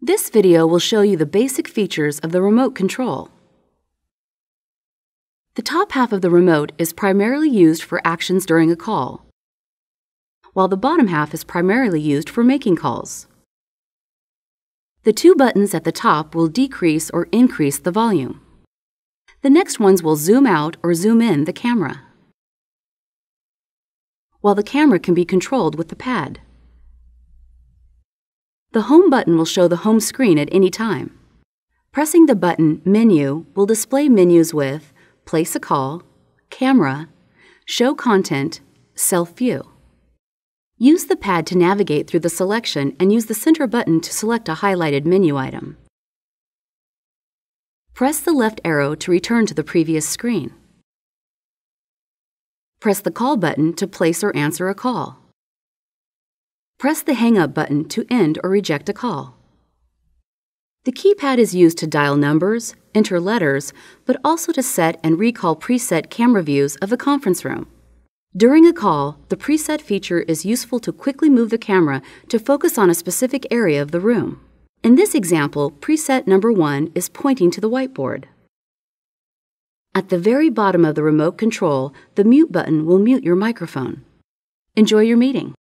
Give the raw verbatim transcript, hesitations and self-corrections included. This video will show you the basic features of the remote control. The top half of the remote is primarily used for actions during a call, while the bottom half is primarily used for making calls. The two buttons at the top will decrease or increase the volume. The next ones will zoom out or zoom in the camera, while the camera can be controlled with the pad. The Home button will show the home screen at any time. Pressing the button Menu will display menus with Place a Call, Camera, Show Content, Self-View. Use the pad to navigate through the selection and use the center button to select a highlighted menu item. Press the left arrow to return to the previous screen. Press the Call button to place or answer a call. Press the Hang Up button to end or reject a call. The keypad is used to dial numbers, enter letters, but also to set and recall preset camera views of the conference room. During a call, the preset feature is useful to quickly move the camera to focus on a specific area of the room. In this example, preset number one is pointing to the whiteboard. At the very bottom of the remote control, the mute button will mute your microphone. Enjoy your meeting.